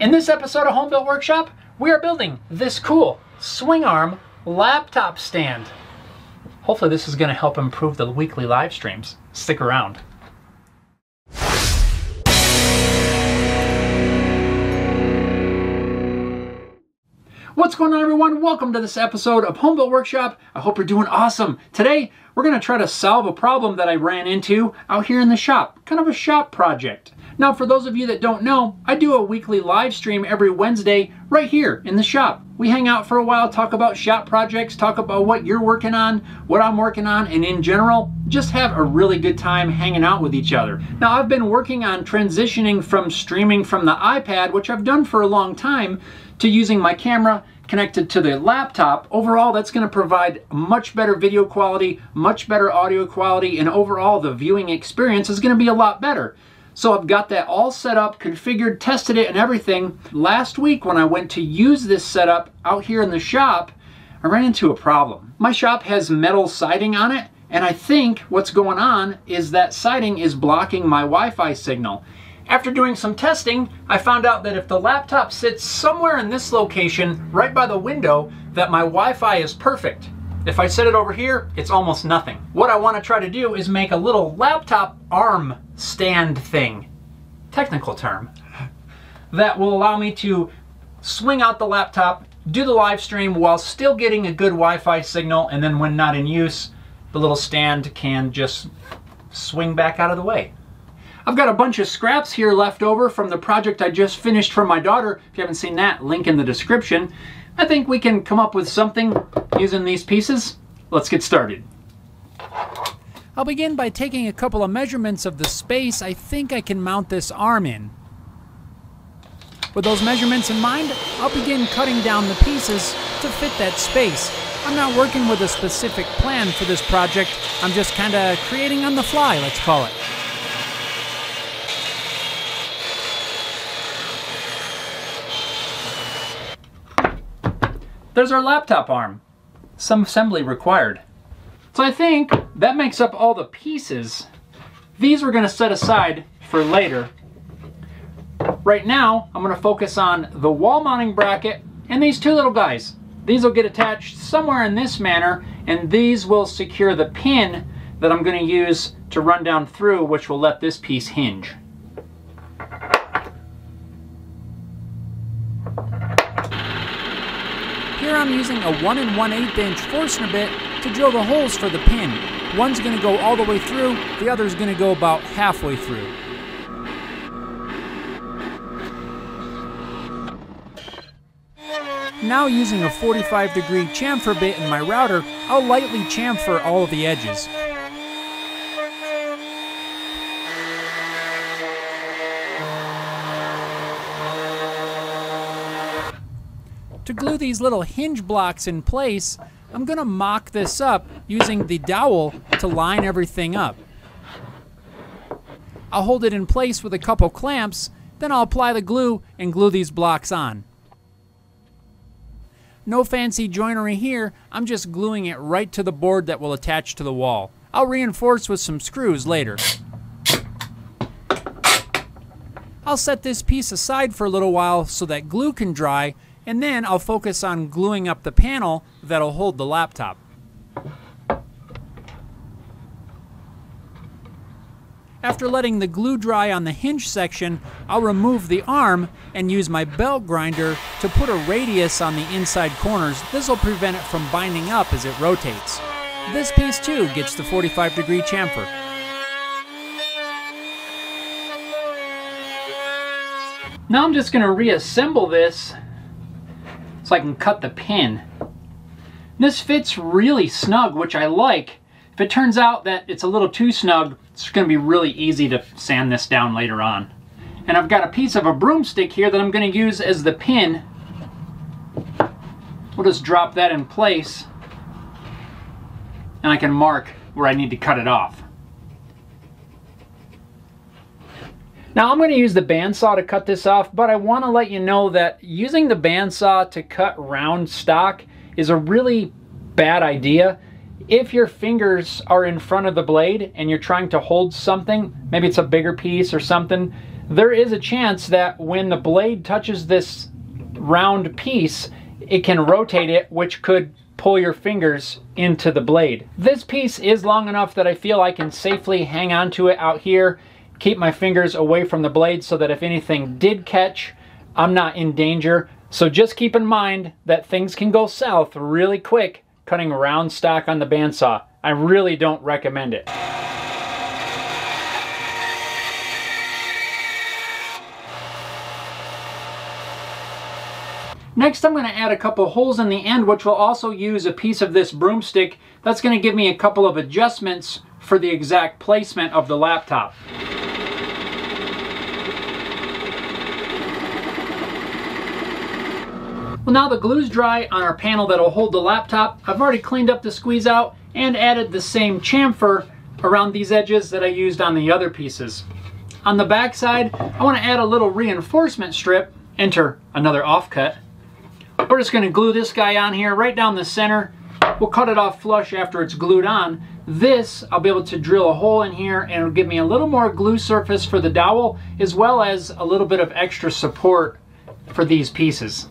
In this episode of Home Built Workshop, we are building this cool swing arm laptop stand. Hopefully this is going to help improve the weekly live streams. Stick around. What's going on, everyone? Welcome to this episode of Home Built Workshop. I hope you're doing awesome. Today, we're going to try to solve a problem that I ran into out here in the shop, kind of a shop project. Now, for those of you that don't know, I do a weekly live stream every Wednesday right here in the shop. We hang out for a while, talk about shop projects, talk about what you're working on, what I'm working on, and in general, just have a really good time hanging out with each other. Now, I've been working on transitioning from streaming from the iPad, which I've done for a long time, to using my camera connected to the laptop. Overall, that's going to provide much better video quality, much better audio quality, and overall, the viewing experience is going to be a lot better. So I've got that all set up, configured, tested it, and everything. Last week when I went to use this setup out here in the shop, I ran into a problem. My shop has metal siding on it, and I think what's going on is that siding is blocking my Wi-Fi signal. After doing some testing, I found out that if the laptop sits somewhere in this location, right by the window, that my Wi-Fi is perfect. If I set it over here, it's almost nothing. What I want to try to do is make a little laptop arm stand thing, technical term, that will allow me to swing out the laptop, do the live stream while still getting a good Wi-Fi signal, and then when not in use, the little stand can just swing back out of the way. I've got a bunch of scraps here left over from the project I just finished for my daughter. If you haven't seen that, link in the description. I think we can come up with something using these pieces. Let's get started. I'll begin by taking a couple of measurements of the space I think I can mount this arm in. With those measurements in mind, I'll begin cutting down the pieces to fit that space. I'm not working with a specific plan for this project. I'm just kind of creating on the fly, let's call it. There's our laptop arm. Some assembly required. So I think that makes up all the pieces. These we're gonna set aside for later. Right now, I'm gonna focus on the wall mounting bracket and these two little guys. These will get attached somewhere in this manner, and these will secure the pin that I'm gonna use to run down through, which will let this piece hinge. Here I'm using a 1 1/8 inch Forstner bit to drill the holes for the pin. One's going to go all the way through, the other's going to go about halfway through. Now, using a 45 degree chamfer bit in my router, I'll lightly chamfer all of the edges. To glue these little hinge blocks in place, I'm gonna mock this up using the dowel to line everything up. I'll hold it in place with a couple clamps, then I'll apply the glue and glue these blocks on. No fancy joinery here, I'm just gluing it right to the board that will attach to the wall. I'll reinforce with some screws later. I'll set this piece aside for a little while so that glue can dry, and then I'll focus on gluing up the panel that'll hold the laptop. After letting the glue dry on the hinge section, I'll remove the arm and use my belt grinder to put a radius on the inside corners. This will prevent it from binding up as it rotates. This piece too gets the 45 degree chamfer. Now I'm just gonna reassemble this so I can cut the pin. This fits really snug, which I like. If it turns out that it's a little too snug, it's gonna be really easy to sand this down later on. And I've got a piece of a broomstick here that I'm gonna use as the pin. We'll just drop that in place, and I can mark where I need to cut it off. Now I'm going to use the bandsaw to cut this off, but I want to let you know that using the bandsaw to cut round stock is a really bad idea. If your fingers are in front of the blade and you're trying to hold something, maybe it's a bigger piece or something, there is a chance that when the blade touches this round piece, it can rotate it, which could pull your fingers into the blade. This piece is long enough that I feel I can safely hang on to it out here, keep my fingers away from the blade so that if anything did catch, I'm not in danger. So just keep in mind that things can go south really quick cutting round stock on the bandsaw. I really don't recommend it. Next, I'm going to add a couple holes in the end, which will also use a piece of this broomstick. That's going to give me a couple of adjustments for the exact placement of the laptop. Well, now the glue's dry on our panel that'll hold the laptop. I've already cleaned up the squeeze out and added the same chamfer around these edges that I used on the other pieces. On the back side, I want to add a little reinforcement strip. Enter another offcut. We're just going to glue this guy on here right down the center. We'll cut it off flush after it's glued on. This, I'll be able to drill a hole in here and it'll give me a little more glue surface for the dowel, as well as a little bit of extra support for these pieces.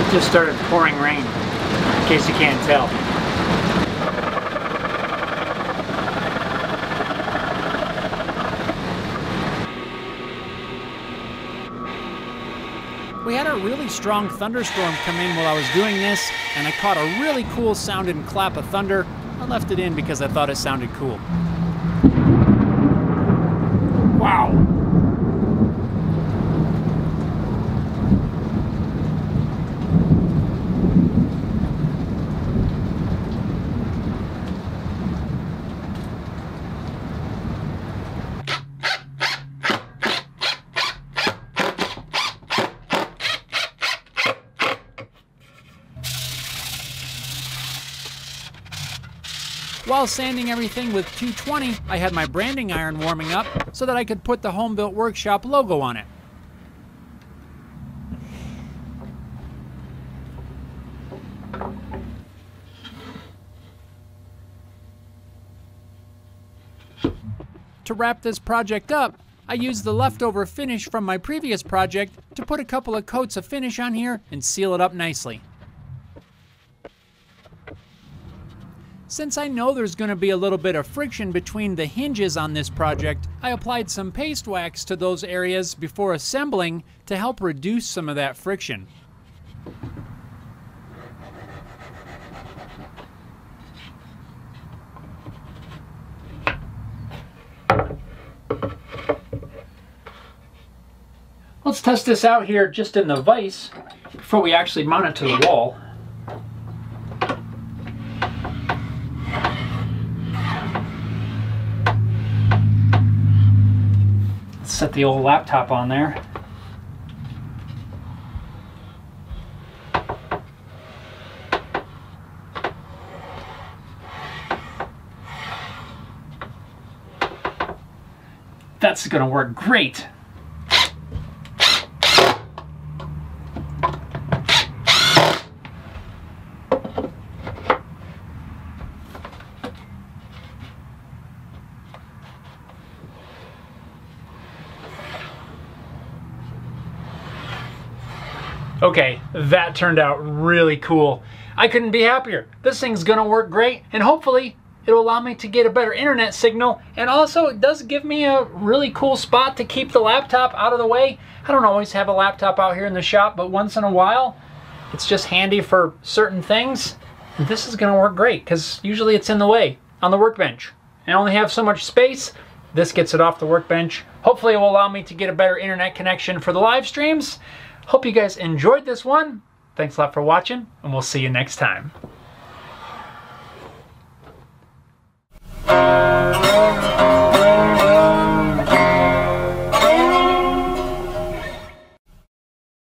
It just started pouring rain, in case you can't tell. We had a really strong thunderstorm come in while I was doing this, and I caught a really cool sounding clap of thunder. I left it in because I thought it sounded cool. Wow! While sanding everything with 220, I had my branding iron warming up so that I could put the Home Built Workshop logo on it. To wrap this project up, I used the leftover finish from my previous project to put a couple of coats of finish on here and seal it up nicely. Since I know there's going to be a little bit of friction between the hinges on this project, I applied some paste wax to those areas before assembling to help reduce some of that friction. Let's test this out here just in the vise before we actually mount it to the wall. Set the old laptop on there. That's gonna work great. Okay, that turned out really cool. I couldn't be happier. This thing's gonna work great, and hopefully it'll allow me to get a better internet signal, and also it does give me a really cool spot to keep the laptop out of the way. I don't always have a laptop out here in the shop, but once in a while, it's just handy for certain things. This is gonna work great, because usually it's in the way on the workbench. I only have so much space. This gets it off the workbench. Hopefully it will allow me to get a better internet connection for the live streams. Hope you guys enjoyed this one. Thanks a lot for watching, and we'll see you next time.